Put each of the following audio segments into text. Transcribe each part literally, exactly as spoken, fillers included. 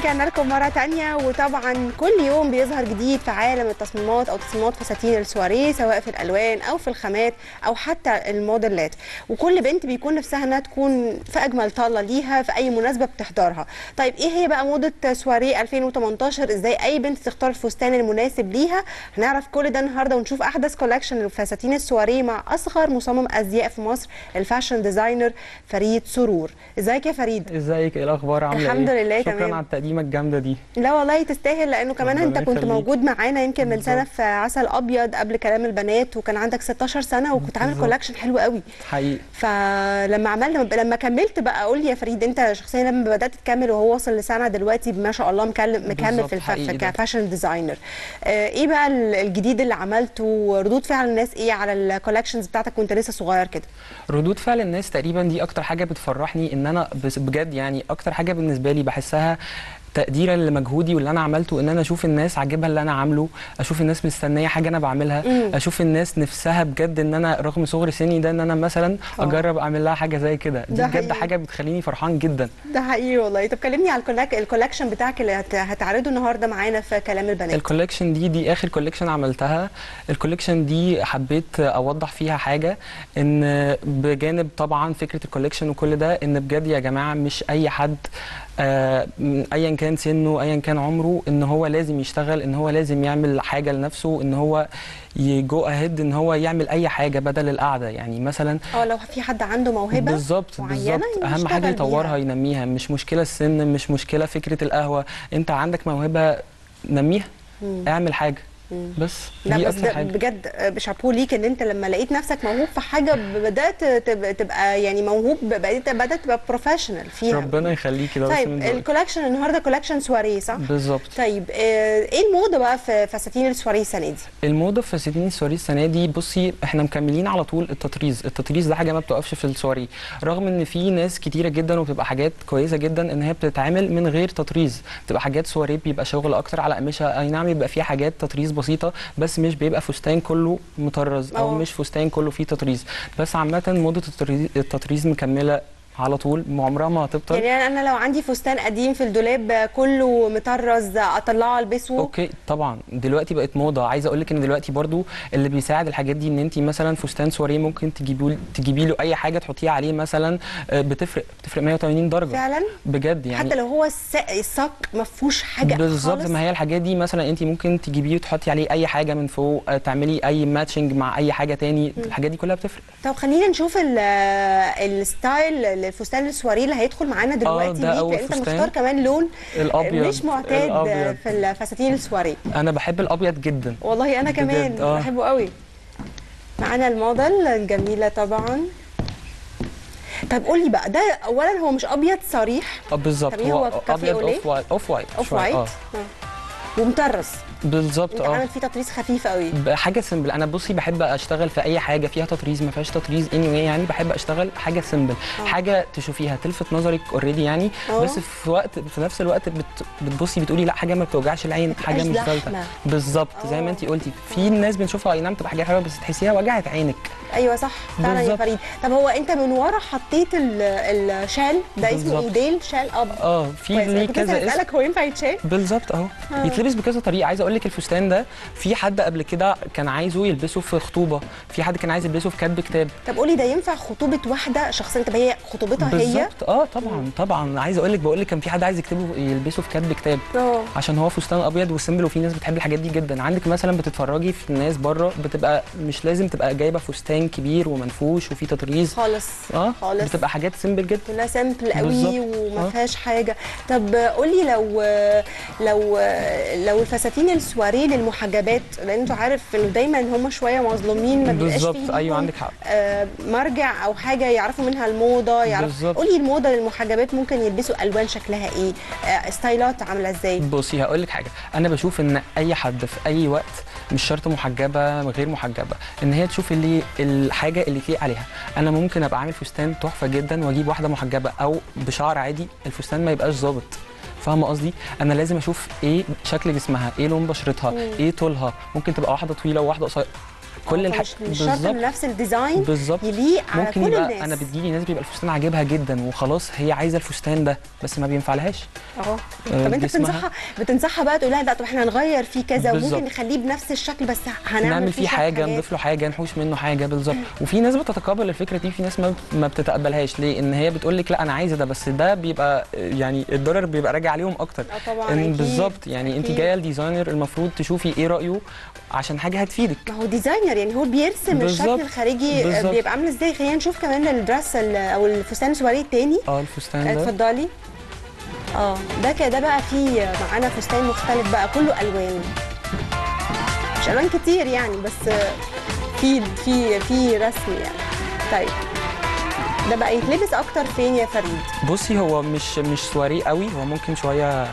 رجعنا لكم مره ثانيه، وطبعا كل يوم بيظهر جديد في عالم التصميمات او تصميمات فساتين السواريه، سواء في الالوان او في الخامات او حتى الموديلات، وكل بنت بيكون نفسها انها تكون في اجمل طاله ليها في اي مناسبه بتحضرها. طيب ايه هي بقى موضه سواريه ألفين وتمنتاشر؟ ازاي اي بنت تختار الفستان المناسب ليها؟ هنعرف كل ده النهارده ونشوف احدث كولكشن لفساتين السواريه مع اصغر مصمم ازياء في مصر، الفاشن ديزاينر فريد سرور. ازيك يا فريد؟ ازيك، ايه الاخبار، عامله ايه؟ الحمد لله تمام. شكرا على التقديمه الجامده دي. لا والله تستاهل، لانه كمان انت كنت خليك. موجود معانا يمكن من بالزبط. سنه في عسل ابيض قبل كلام البنات، وكان عندك ستاشر سنه وكنت عامل كولكشن حلو قوي حقيقي. فلما عملنا لما كملت بقى، قول لي يا فريد انت شخصيا لما بدات تكمل وهو وصل لسنه دلوقتي ما شاء الله مكمل مكمل في الفاشن كفاشن ديزاينر، ايه بقى الجديد اللي عملته وردود فعل الناس ايه على الكولكشنز بتاعتك وانت لسه صغير كده؟ ردود فعل الناس تقريبا دي اكتر حاجه بتفرحني، ان انا بجد يعني اكتر حاجه بالنسبه لي بحسها تقديرا لمجهودي واللي انا عملته، ان انا اشوف الناس عاجبها اللي انا عامله، اشوف الناس مستنيه حاجه انا بعملها، مم. اشوف الناس نفسها بجد ان انا رغم صغر سني ده ان انا مثلا أوه. اجرب اعمل لها حاجه زي كده، دي بجد حاجه بتخليني فرحان جدا. ده حقيقي والله. طب كلمني على الكولكشن بتاعك اللي هتعرضه النهارده معانا في كلام البنات. الكولكشن دي دي اخر كولكشن عملتها، الكولكشن دي حبيت اوضح فيها حاجه، ان بجانب طبعا فكره الكولكشن وكل ده، ان بجد يا جماعه مش اي حد آه ايا كان سنه ايا كان عمره، ان هو لازم يشتغل، ان هو لازم يعمل حاجه لنفسه، ان هو يجو اهيد، ان هو يعمل اي حاجه بدل القعده. يعني مثلا اه لو في حد عنده موهبه بالظبط بالظبط، اهم حاجه يطورها ينميها، مش مشكله السن، مش مشكله فكره القهوه، انت عندك موهبه نميها، مم. اعمل حاجه بس. لا دي بس بجد شابوه ليك، ان انت لما لقيت نفسك موهوب في حاجه بدات تبقى يعني موهوب، بدات بدات تبقى بروفيشنال فيها. ربنا يخليكي. ده طيب الكولكشن النهارده كولكشن سواريه صح؟ بالظبط. طيب ايه الموضه بقى في فساتين السواريه السنه دي؟ الموضه في فساتين السواريه السنه دي، بصي احنا مكملين على طول التطريز، التطريز ده حاجه ما بتوقفش في السواريه، رغم ان في ناس كتيره جدا وبتبقى حاجات كويسه جدا ان هي بتتعامل من غير تطريز، بتبقى حاجات سواريه بيبقى شغل اكتر على قماشها، اي نعم يبقى في حاجات تطريز بسيطه بس مش بيبقى فستان كله مطرز او مش فستان كله فيه تطريز، بس عامه موضه التطريز مكمله على طول، عمرها ما هتبطل. يعني انا لو عندي فستان قديم في الدولاب كله مطرز اطلعه البسه؟ اوكي طبعا، دلوقتي بقت موضه. عايزه اقول لك ان دلوقتي برضو اللي بيساعد الحاجات دي، ان انت مثلا فستان سواريه ممكن تجيبي تجيبي له اي حاجه تحطيها عليه، مثلا بتفرق بتفرق مية وتمانين درجه فعلا بجد، يعني حتى لو هو الصك ما فيهوش حاجه بالظبط. ما هي الحاجات دي مثلا انت ممكن تجيبيه وتحطي عليه اي حاجه من فوق، تعملي اي ماتشنج مع اي حاجه تاني، الحاجات دي كلها بتفرق. طب خلينا نشوف الستايل الفستان السواريه اللي هيدخل معانا دلوقتي ليك، انت مختار كمان لون الابيض مش معتاد الأبيض في الفساتين السواريه. انا بحب الابيض جدا والله. انا كمان آه. بحبه قوي. معانا الموديل الجميله طبعا. طب قول لي بقى، ده اولا هو مش ابيض صريح بالظبط، هو ابيض اوف وايت اوف وايت آه. ومطرز بالظبط اه، عامل فيه تطريز خفيف قوي، حاجه سمبل. انا بصي بحب اشتغل في اي حاجه فيها تطريز، ما فيهاش تطريز اني anyway، يعني بحب اشتغل حاجه سمبل أوه. حاجه تشوفيها تلفت نظرك اوريدي يعني أوه. بس في وقت في نفس الوقت بت... بتبصي بتقولي لا، حاجه ما بتوجعش العين، حاجه مش ثالثه بالظبط زي ما انت قلتي. في الناس بنشوفها اي نعم تبقى حاجه حلوه بس تحسيها وجعت عينك. ايوه صح فعلا يا فريد. طب هو انت من ورا حطيت الشال ده اسمه اوديل شال اب اه، في ليه كذا اسم، هو ينفع يتشال بالظبط اهو، يتلبس بكذا طريقه. عايزه اقول لك الفستان ده في حد قبل كده كان عايزه يلبسه في خطوبه، في حد كان عايز يلبسه في كاتب كتاب. طب قولي ده ينفع خطوبه واحده شخصيه تبقى هي خطوبتها هي بالظبط اه طبعا طبعا. عايزه اقول لك بقول لك كان في حد عايز يكتبه يلبسه في كاتب كتاب أوه. عشان هو فستان ابيض وسمبل، وفي ناس بتحب الحاجات دي جدا. عندك مثلا بتتفرجي في الناس بره بتبقى مش لازم تبقى جايبه فستان كبير ومنفوش وفي تطريز خالص اه خالص، بتبقى حاجات سمبل جدا كلها سمبل قوي وما فيهاش حاجه. طب قولي لو لو لو الفساتين السواريه للمحجبات، لان انت عارف انه دايما هم شويه مظلومين، ما بيبقاش بالظبط ايوه عندك حق آه مرجع او حاجه يعرفوا منها الموضه يعرفوا. قولي الموضه للمحجبات ممكن يلبسوا الوان شكلها ايه، آه ستايلات عامله ازاي؟ بصي هقول لك حاجه، انا بشوف ان اي حد في اي وقت مش شرط محجبه غير محجبه، ان هي تشوف اللي الحاجه اللي تليق عليها. انا ممكن ابقى عامل فستان تحفه جدا واجيب واحده محجبه او بشعر عادي، الفستان ما يبقاش ظابط. فاهمه قصدي؟ انا لازم اشوف ايه شكل جسمها، ايه لون بشرتها، ايه طولها، ممكن تبقى واحده طويله وواحده قصيره، كل الحاجات مش شرط نفس الديزاين يليق على كل الناس. ممكن انا بتجيلي ناس بيبقى الفستان عاجبها جدا وخلاص هي عايزه الفستان ده بس ما بينفعلهاش. اه طب انت بتنصحها بتنصحها بقى تقول لها لا طب احنا هنغير فيه كذا وممكن نخليه بنفس الشكل بس هنعمل فيه حاجه، نضيف له حاجه، نحوش منه حاجه. بالظبط. وفي ناس بتتقبل الفكره دي، في ناس ما بتتقبلهاش. ليه؟ ان هي بتقول لك لا انا عايزه ده بس ده بيبقى يعني الضرر بيبقى راجع عليهم اكتر. اه طبعا بالظبط. يعني انت جايه لديزاينر المفروض تشوفي ايه رايه عشان حاجه هتفيدك. ما هو ديزاينر يعني هو بيرسم بالزبط. الشكل الخارجي بالزبط. بيبقى عامل ازاي. خلينا نشوف كمان الدرس او الفستان السواريه الثاني. اه الفستان ده اتفضلي. اه ده كده بقى فيه معانا فستان مختلف بقى كله الوان، مش الوان كتير يعني بس في في في رسم يعني. طيب ده بقى يتلبس اكتر فين يا فريد؟ بصي هو مش مش سواريه قوي، هو ممكن شويه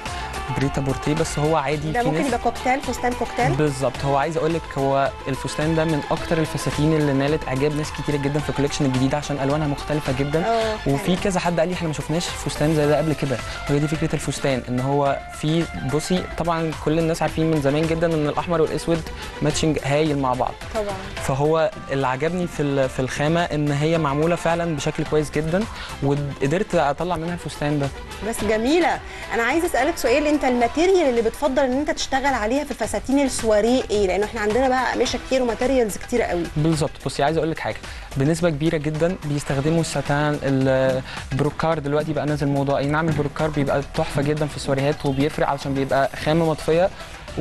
بريتا بورتيه بس هو عادي. ده ممكن يبقى كوكتيل، فستان كوكتيل. بالظبط. هو عايز اقول لك هو الفستان ده من اكتر الفساتين اللي نالت اعجاب ناس كتير جدا في الكوليكشن الجديد عشان الوانها مختلفه جدا. أوه. وفي كذا حد قال لي احنا ما شفناش فستان زي ده قبل كده، وهي دي فكره الفستان ان هو في بصي طبعا كل الناس عارفين من زمان جدا ان الاحمر والاسود ماتشنج هايل مع بعض طبعا. فهو اللي عجبني في في الخامه ان هي معموله فعلا بشكل كويس جدا وقدرت اطلع منها الفستان ده. بس جميله. انا عايزه اسالك سؤال، انت الماتيريال اللي بتفضل ان انت تشتغل عليها في الفساتين السواريه ايه؟ لانه احنا عندنا بقى قماشه كتير وماتيريالز كتير قوي. بالظبط. بصي عايز اقول لك حاجه، بنسبه كبيره جدا بيستخدموا الستان، البروكار دلوقتي بقى نازل موضه. اي نعم البروكار بيبقى تحفه جدا في السواريهات وبيفرق علشان بيبقى خامه مطفيه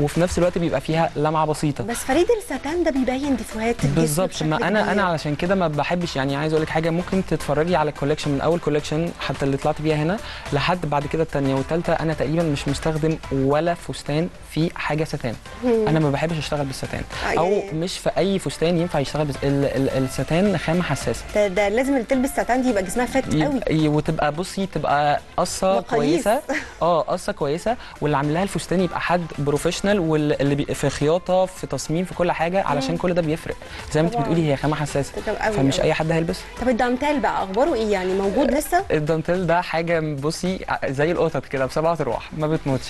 وفي نفس الوقت بيبقى فيها لمعه بسيطه. بس فريد الستان ده بيبين دفوهات الجسم. بالظبط. ما انا انا علشان كده ما بحبش يعني. عايز اقول لك حاجه، ممكن تتفرجي على الكوليكشن من اول كوليكشن حتى اللي طلعت بيها هنا لحد بعد كده الثانيه والثالثه انا تقريبا مش مستخدم ولا فستان فيه حاجه ستان. مم. انا ما بحبش اشتغل بالستان آه او يعني. مش في اي فستان ينفع يشتغل بس ال ال الستان خامه حساسه. ده, ده لازم اللي تلبس ستان دي يبقى جسمها فات قوي وتبقى بصي تبقى قصه كويسه. اه قصه كويسه واللي عامل لها الفستان يبقى حد بروفيشنال واللي في خياطه في تصميم في كل حاجه علشان مم. كل ده بيفرق زي ما انت بتقولي هي خامه حساسه فمش اي حد هيلبسها. طب الدانتيل بقى اخباره ايه يعني؟ موجود لسه؟ الدانتيل ده حاجه بصي زي القطط كده بسبعه ارواح ما بتموتش.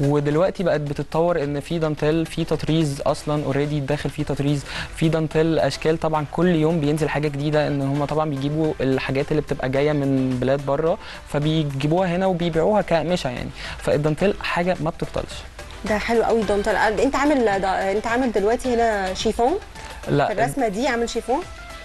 ودلوقتي بقت بتتطور ان في دانتيل، في تطريز اصلا اوريدي داخل فيه تطريز، في دانتيل اشكال طبعا كل يوم بينزل حاجه جديده. ان هم طبعا بيجيبوا الحاجات اللي بتبقى جايه من بلاد بره فبيجيبوها هنا وبيبيعوها كقمشه يعني. فالدانتيل حاجه ما بتبطلش. ده حلو قوي الدانتيل. انت عامل انت عامل دلوقتي هنا شيفون؟ لا في الرسمه دي عامل شيفون؟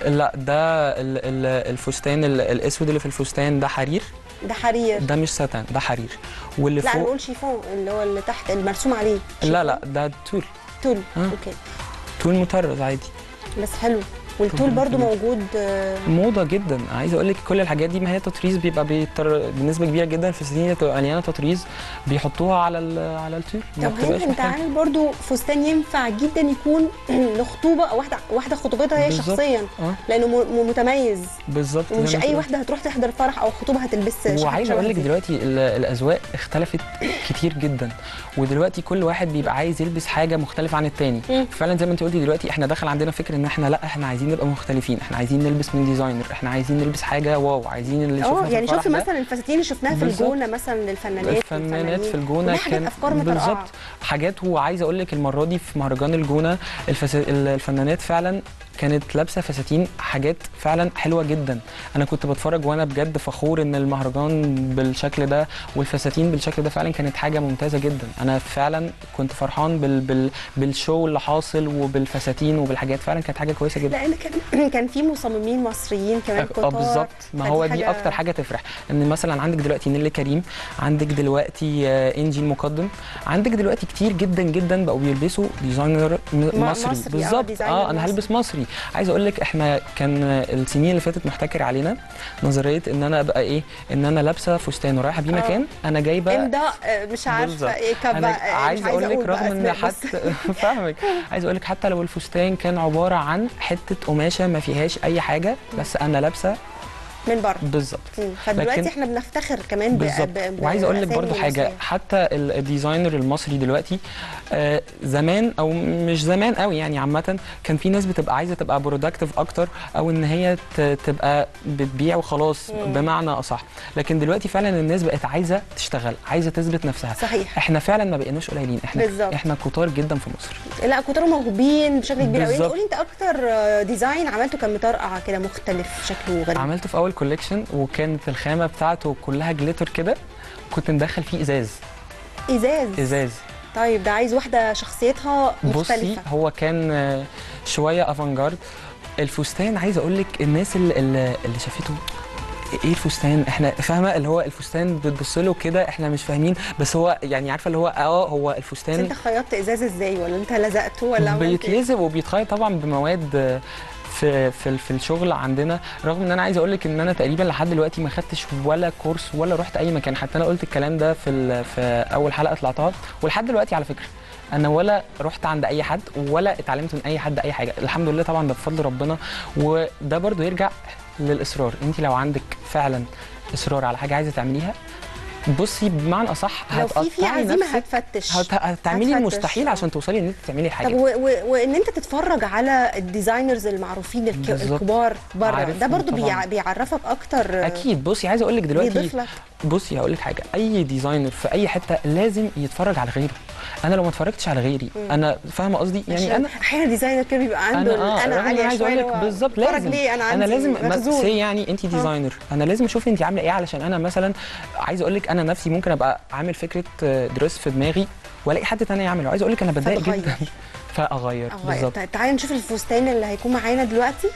لا ده ال ال الفستان ال الاسود اللي في الفستان ده حرير. ده حرير ده مش ساتان، ده حرير. واللي لا فوق لا نقول شيفون اللي هو اللي تحت المرسوم عليه. لا لا ده تول. تول آه. اوكي تول مطرز عادي بس حلو. والتول برضو موجود موضه جدا. عايز اقول لك كل الحاجات دي ما هي تطريز بيبقى بيتر... بنسبه كبيره جدا في الفساتين بتبقى مليانه تطريز بيحطوها على ال... على التول. طب انت عامل برضو فستان ينفع جدا يكون لخطوبه او واحده واحده خطوبتها هي شخصيا آه. لانه م... متميز. بالظبط. ومش اي واحده هتروح تحضر فرح او خطوبه هتلبس. وعايز اقول لك دلوقتي الاذواق اختلفت كتير جدا ودلوقتي كل واحد بيبقى عايز يلبس حاجه مختلفه عن الثاني. فعلا زي ما انت قلتي دلوقتي احنا داخل عندنا فكره ان احنا لا احنا عايزين عايزين نبقى مختلفين، احنا عايزين نلبس من ديزاينر، احنا عايزين نلبس حاجه واو، عايزين اللي شفناه. اه يعني شوفي مثلا الفساتين اللي شفناها في الجونه مثلا للفنانات الفنانات في الجونه كان بالظبط حاجات. وعايز اقول لك المره دي في مهرجان الجونه الفس... الفنانات فعلا كانت لابسه فساتين حاجات فعلا حلوه جدا. انا كنت بتفرج وانا بجد فخور ان المهرجان بالشكل ده والفساتين بالشكل ده فعلا كانت حاجه ممتازه جدا. انا فعلا كنت فرحان بال... بال... بالشو اللي حاصل وبالفساتين وبالحاجات فعلا كانت حاجه كويسه جدا. لان كان كان في مصممين مصريين كمان كتار. اه بالظبط. ما هو دي اكتر حاجه تفرح ان مثلا عندك دلوقتي نيلي كريم، عندك دلوقتي انجي المقدم، عندك دلوقتي كتير جدا جدا بقوا بيلبسوا ديزاينر مصري. بالظبط. اه انا هلبس مصري. عايز اقول لك احنا كان السنين اللي فاتت محتكر علينا نظريه ان انا ابقى ايه ان انا لابسه فستان ورايحه بيه مكان انا جايبه امضى مش عارفه ايه كبه. عايز اقول لك رغم ان حتى فاهمك عايز اقول لك حتى لو الفستان كان عباره عن حته قماشه ما فيهاش اي حاجه بس انا لابسه من بره بالظبط. فدلوقتي احنا بنفتخر كمان بالظبط. وعايز اقول لك برضو حاجه، حتى الديزاينر المصري دلوقتي آه زمان او مش زمان قوي يعني، عامه كان في ناس بتبقى عايزه تبقى برودكتيف اكتر، او ان هي تبقى بتبيع وخلاص مم. بمعنى اصح. لكن دلوقتي فعلا الناس بقت عايزه تشتغل، عايزه تثبت نفسها. صحيح. احنا فعلا ما بقيناش قليلين، احنا بالزبط. احنا كتار جدا في مصر، لا كتار موهوبين بشكل كبير قوي. قولي انت اكتر ديزاين عملته كان مطرقع كده مختلف شكله غريب؟ عملته في اول كوليكشن، وكانت الخامه بتاعته كلها جليتر كده، كنت مدخل فيه ازاز ازاز ازاز. طيب ده عايز واحده شخصيتها مختلفه. بصي هو كان شويه افانجارد. الفستان عايز اقول لك الناس اللي اللي شافته ايه الفستان، احنا فاهمه اللي هو الفستان بتبص له كده احنا مش فاهمين، بس هو يعني عارفه اللي هو اه هو الفستان. انت خيطت ازاز ازاي، ولا انت لزقته، ولا عملت ايه؟ بيتلزق وبيتخيط طبعا بمواد في في في الشغل عندنا. رغم ان انا عايز اقول لك ان انا تقريبا لحد دلوقتي ما خدتش ولا كورس ولا رحت اي مكان، حتى انا قلت الكلام ده في في اول حلقه طلعتها، ولحد دلوقتي على فكره انا ولا رحت عند اي حد ولا اتعلمت من اي حد اي حاجه، الحمد لله طبعا ده بفضل ربنا. وده برده يرجع للاصرار، انت لو عندك فعلا اصرار على حاجه عايزه تعمليها، بصي بمعنى اصح هتقطعي نفسك، لو في في عزيمه هتفتش، هت... هتعملي المستحيل عشان توصلي ان انت تعملي حاجه. طب وان و... و... انت تتفرج على الديزاينرز المعروفين الك... الكبار بره، ده برضو بيع... بيعرفك اكتر اكيد. بصي عايزه اقول لك دلوقتي، بصي هقول لك حاجه، اي ديزاينر في اي حته لازم يتفرج على غيره. انا لو ما اتفرجتش على غيري مم. انا فاهمه قصدي يعني، انا احيانا ديزاينر كده بيبقى عنده انا, أنا عاليه شويه بالظبط، لازم انا, أنا لازم سي يعني انت ديزاينر، انا لازم اشوف انت عامله ايه، علشان انا مثلا عايز اقول لك انا نفسي ممكن ابقى عامل فكره دريس في دماغي والاقي حد ثاني يعمله، عايز اقول لك انا بتضايق جدا فاغير بالظبط. تعالي نشوف الفستان اللي هيكون معانا دلوقتي،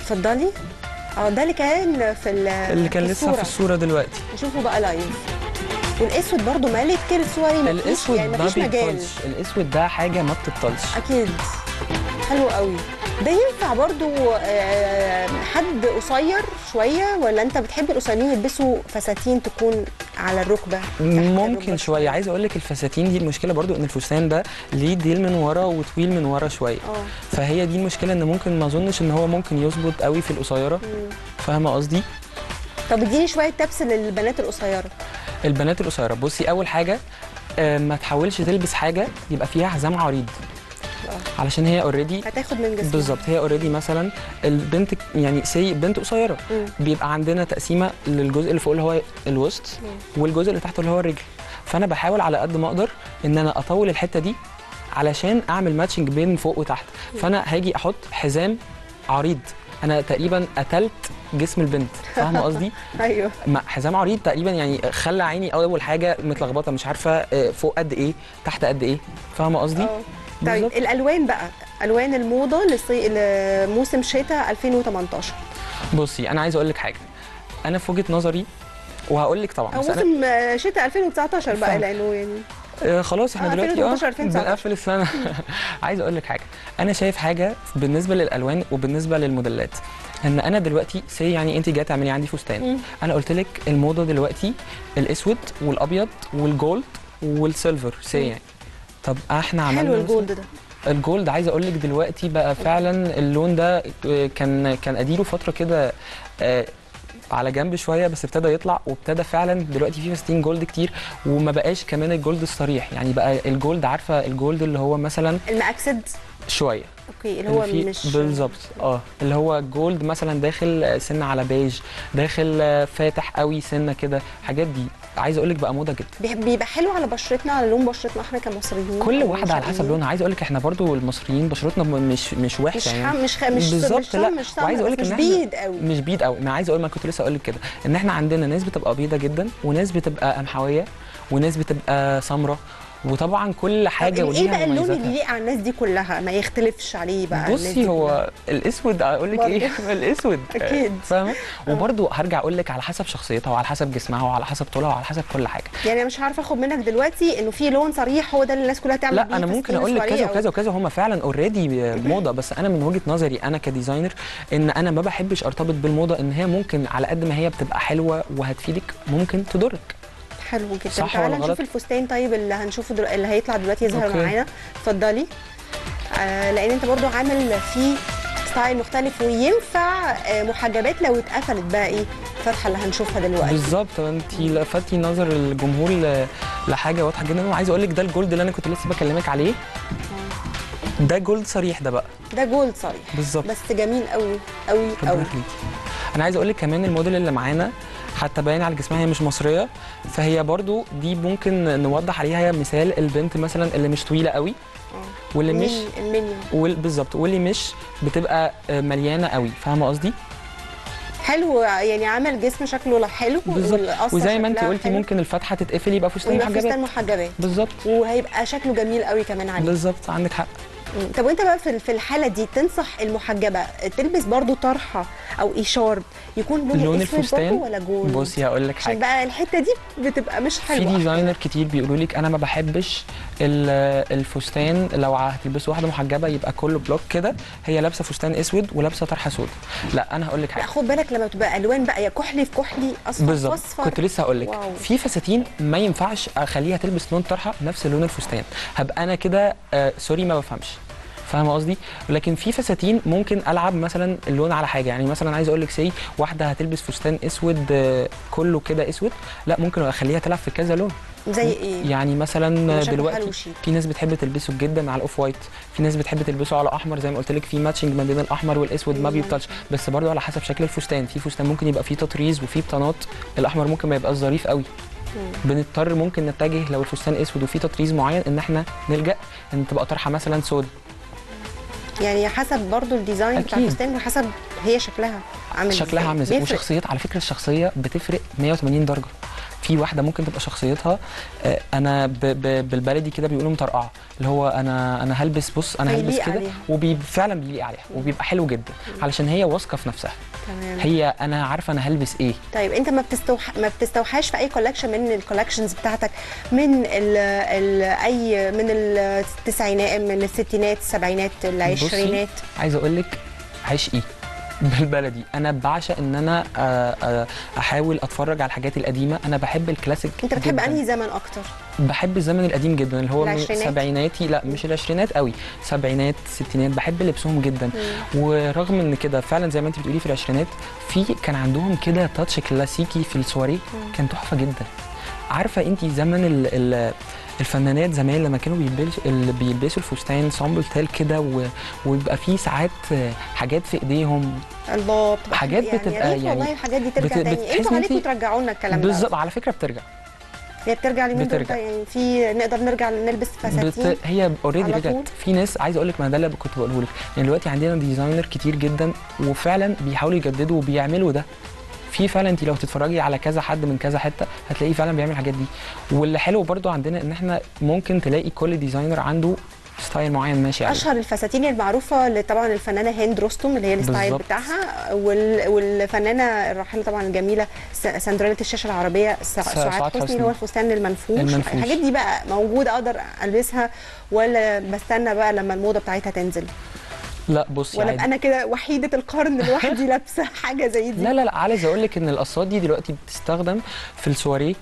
اتفضلي. اه ده اللي كان في اللي كان لسه في الصوره دلوقتي، نشوفه بقى لايف. والاسود برضو مالك كده صوري، الاسود يعني مفيش مجال، الاسود ده حاجه ما بتبطلش اكيد. حلو قوي ده، ينفع برضو حد قصير شويه، ولا انت بتحب القصيرين يلبسوا فساتين تكون على الركبه؟ ممكن الركبة شويه. عايز اقول لك الفساتين دي المشكله برضو، ان الفستان ده ليه ديل من ورا وطويل من ورا شويه، فهي دي المشكله، ان ممكن ما اظنش ان هو ممكن يظبط قوي في القصيره، فاهمه قصدي؟ طب اديني شويه تبس للبنات القصيره. البنات القصيره بصي اول حاجه آه ما تحاولش تلبس حاجه يبقى فيها حزام عريض، علشان هي اوريدي هتاخد من جسمها بالظبط. هي اوريدي مثلا البنت يعني سي بنت قصيره، بيبقى عندنا تقسيمه للجزء اللي فوق اللي هو الوسط مم. والجزء اللي تحته اللي هو الرجل، فانا بحاول على قد ما اقدر ان انا اطول الحته دي علشان اعمل ماتشنج بين فوق وتحت. فانا هاجي احط حزام عريض، انا تقريبا قتلت جسم البنت، فاهمه قصدي؟ ايوه حزام عريض تقريبا يعني خلى عيني اول حاجه متلخبطه، مش عارفه فوق قد ايه تحت قد ايه، فاهمه قصدي؟ طيب الالوان بقى، الوان الموضه لصي... لموسم شتاء ألفين وتمنتاشر. بصي انا عايز اقول لك حاجه، انا في وجهه نظري وهقول لك طبعا موسم أنا... شتاء ألفين وتسعتاشر بقى الالوان آه خلاص احنا آه دلوقتي اه بنقفل السنه. عايز اقول لك حاجه، انا شايف حاجه بالنسبه للالوان وبالنسبه للموديلات، ان انا دلوقتي سي يعني انت جايه تعملي عندي فستان، انا قلت لك الموضه دلوقتي الاسود والابيض والجولد والسيلفر سي يعني. طب احنا عملنا حلو الجولد ده، الجولد عايز اقول لك دلوقتي بقى فعلا اللون ده كان كان اديله فتره كده آه على جنب شويه، بس ابتدى يطلع، وابتدى فعلا دلوقتي في فستين جولد كتير، وما بقاش كمان الجولد الصريح يعني، بقى الجولد عارفه الجولد اللي هو مثلا المأكسد شويه اوكي اللي هو اللي مش بالظبط اه اللي هو جولد مثلا داخل سنه على بيج، داخل فاتح قوي سنه كده، الحاجات دي عايز اقول لك بقى موضه جدا، بيبقى حلو على بشرتنا، على لون بشرتنا احنا كمصريين، كل واحده على حسب لونها. عايز اقول لك احنا برضو المصريين بشرتنا مش مش وحشه يعني، مش مش بالظبط، لا وعايز اقول لك مش بيض قوي، مش بيض قوي. ما عايز اقول ما كنت لسه اقول لك كده، ان احنا عندنا ناس بتبقى بيضه جدا، وناس بتبقى قمحويه، وناس بتبقى سمراء، وطبعا كل حاجه وليها مميزاتها. ايه بقى اللون اللي يليق على الناس دي كلها ما يختلفش عليه بقى؟ بصي هو الاسود، اقول لك ايه الاسود اكيد فاهمه، وبرده هرجع اقول لك على حسب شخصيتها وعلى حسب جسمها وعلى حسب طولها وعلى حسب كل حاجه. يعني مش هعرف اخد منك دلوقتي انه في لون صريح هو ده اللي الناس كلها تعمل بيه، لا انا ممكن اقول لك كذا وكذا وكذا، هم فعلا اوريدي موضه، بس انا من وجهه نظري انا كديزاينر ان انا ما بحبش ارتبط بالموضه، ان هي ممكن على قد ما هي بتبقى حلوه وهتفيدك ممكن تضرك. حلو جدا، تعالى نشوف الفستان طيب اللي هنشوفه دل... اللي هيطلع دلوقتي يظهر معانا، اتفضلي. آه لان انت برضو عامل فيه ستايل مختلف وينفع محجبات لو اتقفلت بقى ايه الفتحه اللي هنشوفها دلوقتي بالظبط. انت لفتي نظر الجمهور لحاجه واضحه جدا، وعايز اقول لك ده الجولد اللي انا كنت لسه بكلمك عليه، ده جولد صريح، ده بقى ده جولد صريح بالظبط، بس جميل قوي قوي قوي. انا عايز اقول لك كمان الموديل اللي معانا حتى باين على جسمها هي مش مصريه، فهي برضو دي ممكن نوضح عليها هي مثال البنت مثلا اللي مش طويله قوي واللي مش وال... بالظبط، واللي مش بتبقى مليانه قوي، فاهمه قصدي؟ حلو، يعني عمل جسم شكله حلو بالظبط، وزي ما انت قلتي ممكن الفتحه تتقفل يبقى فستان محجبات، فستان محجبات بالظبط، وهيبقى شكله جميل قوي كمان عليه بالظبط. عندك حق. طب وانت بقى في الحاله دي تنصح المحجبه تلبس برضو طرحه او اشارب يكون لون الفستان ولا جولد؟ بصي هقول لك حاجه، عشان بقى الحته دي بتبقى مش حلوه. في ديزاينر كتير بيقولوا لك انا ما بحبش الفستان لو هتلبسوا واحده محجبه يبقى كله بلوك كده، هي لابسه فستان اسود ولابسه طرحه سودا. لا انا هقول لك حاجه، خد بالك لما تبقى الوان بقى يا كحلي في كحلي، اصفر بالظبط، كنت لسه هقول لك في فساتين ما ينفعش اخليها تلبس لون طرحه نفس لون الفستان، هبقى انا كده آه سوري ما بفهمش، فاهمه قصدي؟ لكن في فساتين ممكن العب مثلا اللون على حاجه، يعني مثلا عايز اقول لك سي واحده هتلبس فستان اسود كله كده اسود، لا ممكن اخليها تلعب في كذا لون. زي ايه؟ يعني مثلا دلوقتي في ناس بتحب تلبسه جدا على الاوف وايت، في ناس بتحب تلبسه على احمر، زي ما قلت لك في ماتشنج ما بين الاحمر والاسود ما بيبطلش، بس برضو على حسب شكل الفستان، في فستان ممكن يبقى فيه تطريز وفيه بطانات، الاحمر ممكن ما يبقاش ظريف قوي، بنضطر ممكن نتجه لو الفستان اسود وفيه تطريز معين ان احنا نلجا ان تبقى طرحه مثلا سود، يعني حسب برضو الديزاين بتاع الفستان وحسب هي شكلها عامل شكلها عامل ازاي، وشخصيات على فكره الشخصيه بتفرق مية وتمانين درجه. في واحده ممكن تبقى شخصيتها انا ب ب بالبلدي كده بيقولوا مطرقعه، اللي هو انا انا هلبس بص انا هلبس كده وفعلا بيليق عليها وبيبقى حلو جدا علشان هي واثقه في نفسها. تمام، هي انا عارفه انا هلبس ايه. طيب انت ما بتستوح ما بتستوحاش في اي كولكشن من الكولكشنز بتاعتك من ال ال اي من التسعينات من الستينات السبعينات العشرينات؟ عايزه اقول لك عايش ايه بالبلدي، انا بعشق ان انا احاول اتفرج على الحاجات القديمه، انا بحب الكلاسيك. انت بتحب انهي زمن اكتر؟ بحب الزمن القديم جدا اللي هو العشرينات. سبعيناتي، لا مش العشرينات قوي، سبعينات ستينات، بحب لبسهم جدا. مم. ورغم ان كده فعلا زي ما انت بتقولي في العشرينات في كان عندهم كده تاتش كلاسيكي في السواريه، كان تحفه جدا. عارفه انت زمن ال ال الفنانات زمان لما كانوا بيلبسوا الفستان صامبل تال كده ويبقى فيه ساعات حاجات في ايديهم، الله حاجات يعني بتبقى يعني والله الحاجات دي ترجع بت... تاني، انتوا عليكم ترجعوا لنا الكلام ده بالظبط. على فكره بترجع، هي بترجع لمين بترجع؟ يعني في نقدر نرجع نلبس فساتين بت... هي اوريدي رجعت. في ناس عايز اقول لك ما ده اللي كنت بقوله لك، يعني دلوقتي عندنا ديزاينر كتير جدا وفعلا بيحاولوا يجددوا وبيعملوا ده، في فعلا انت لو تتفرجي على كذا حد من كذا حته هتلاقيه فعلا بيعمل الحاجات دي. واللي حلو برضو عندنا ان احنا ممكن تلاقي كل ديزاينر عنده ستايل معين ماشي عليه. اشهر الفساتين المعروفه طبعا الفنانه هند رستم اللي هي الستايل بتاعها، والفنانه الرحاله طبعا الجميله سندريلا الشاشه العربيه سعاد حسني اللي هو الفستان المنفوش. المنفوش الحاجات دي بقى موجوده اقدر البسها ولا بستنى بقى لما الموضه بتاعتها تنزل؟ لا بصي ولا عادي. انا كده وحيده القرن لوحدي لابسه حاجه زي دي؟ لا لا لا، عايز اقول لك ان القصات دي دلوقتي بتستخدم في السواريه،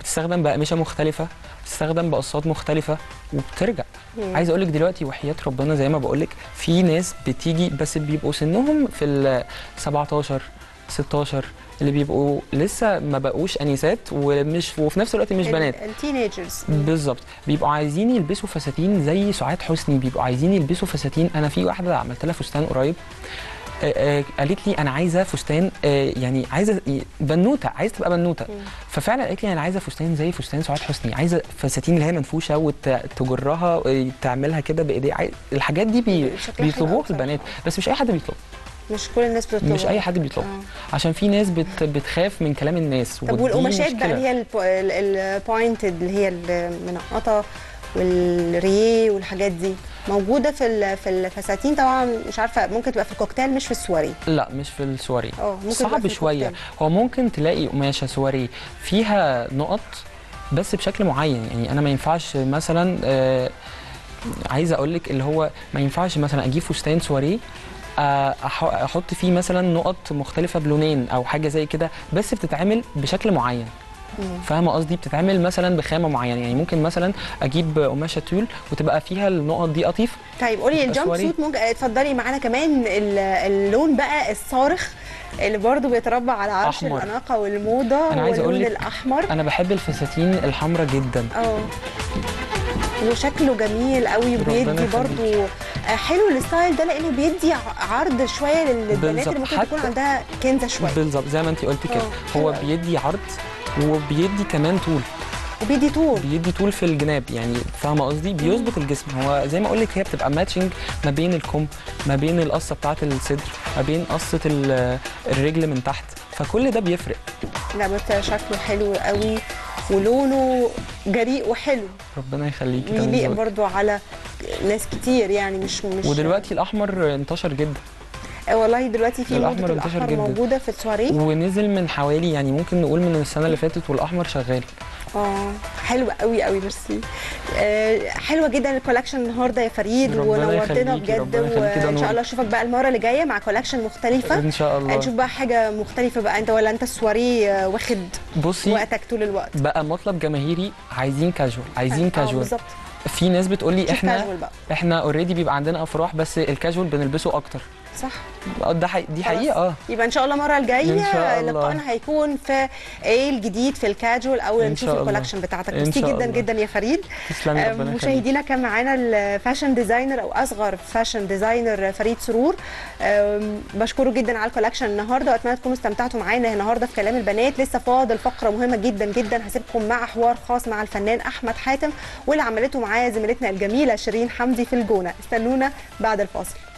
بتستخدم باقمشه مختلفه، بتستخدم بقصات مختلفه وبترجع. مم. عايز اقول لك دلوقتي وحياه ربنا زي ما بقول لك في ناس بتيجي بس بيبقوا سنهم في ال سبعتاشر ستاشر اللي بيبقوا لسه ما بقوش انيسات ومش وفي نفس الوقت مش بنات، التينيجرز بالظبط، بيبقوا عايزين يلبسوا فساتين زي سعاد حسني، بيبقوا عايزين يلبسوا فساتين. انا في واحده عملت لها فستان قريب آآ آآ قالت لي انا عايزه فستان يعني عايزه بنوته، عايزه تبقى بنوته. مم. ففعلا قالت لي انا عايزه فستان زي فستان سعاد حسني، عايزه فساتين اللي هي منفوشه وتجرها تعملها كده بايديها، الحاجات دي بي بيطلبوها البنات، بس مش اي حد بيطلبها، مش كل الناس بتطلبها، مش اي حد بيطلبها. آه. عشان في ناس بت بتخاف من كلام الناس. طب والقماشات بقى اللي هي البوينتد اللي هي المنقطه والريه والحاجات دي موجوده في في الفساتين طبعا، مش عارفه ممكن تبقى في الكوكتيل مش في السواري؟ لا مش في السواري، صعب شويه، هو ممكن تلاقي قماشه سواري فيها نقط بس بشكل معين، يعني انا ما ينفعش مثلا آه عايزه اقول لك اللي هو ما ينفعش مثلا اجيب فستان سواري احط فيه مثلا نقط مختلفه بلونين او حاجه زي كده، بس بتتعمل بشكل معين، فاهمه قصدي؟ بتتعمل مثلا بخامه معينه، يعني ممكن مثلا اجيب قماشه تول وتبقى فيها النقط دي قطيفه. طيب قولي الجامب سوت ممكن اتفضلي معانا كمان اللون بقى الصارخ اللي برضه بيتربع على عرش أحمر. الاناقه والموضه واللون الاحمر. انا بحب الفساتين الحمراء جدا. اه وشكله جميل قوي وبيدي برضه حلو الستايل ده لانه بيدي عرض شويه للبنات اللي ممكن تكون عندها كنزه شويه. بالظبط زي ما انت قلتي كده، هو بيدي عرض وبيدي كمان طول وبيدي طول بيدي طول في الجناب، يعني فاهمه قصدي؟ بيظبط الجسم. هو زي ما اقول لك هي بتبقى ماتشنج ما بين الكم ما بين القصه بتاعه الصدر ما بين قصه الرجل من تحت، فكل ده بيفرق. لا بس شكله حلو قوي ولونه جريء وحلو، ربنا يخليكي. يليق برضو على ناس كتير يعني، مش مش ودلوقتي الاحمر انتشر جدا. والله دلوقتي في الاحمر انتشر جدا، موجوده في السواري ونزل من حوالي يعني ممكن نقول من السنه اللي فاتت والاحمر شغال. اه حلوه قوي قوي ميرسي. آه حلوه جدا الكولكشن النهارده يا فريد ونورتنا بجد، وان شاء الله اشوفك بقى المره اللي جايه مع كولكشن مختلفه ان شاء الله. نشوف بقى حاجه مختلفه بقى. انت ولا انت السواري واخد بصي وقتك طول الوقت بقى؟ مطلب جماهيري عايزين كاجوال، عايزين كاجوال. بالظبط. في ناس بتقول لي احنا احنا اوريدي بيبقى عندنا افراح بس الكاجوال بنلبسه اكتر. صح ده حي... دي حقيقه. اه يبقى ان شاء الله المره الجايه لقائنا هيكون في ايه الجديد في الكاجوال او نشوف الكولكشن بتاعتك. ميرسي جدا الله. جدا يا فريد. مشاهدينا كان معانا الفاشن ديزاينر او اصغر فاشن ديزاينر فريد سرور، بشكره جدا على الكولكشن النهارده واتمنى تكونوا استمتعتوا معانا النهارده في كلام البنات. لسه فاضل فقره مهمه جدا جدا، هسيبكم مع حوار خاص مع الفنان احمد حاتم واللي عملته معاه زميلتنا الجميله شيرين حمدي في الجونه. استنونا بعد الفاصل.